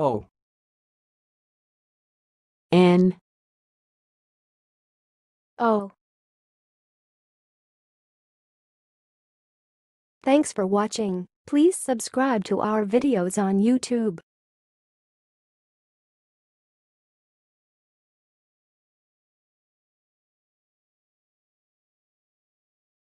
O N O. Thanks for watching. Please subscribe to our videos on YouTube.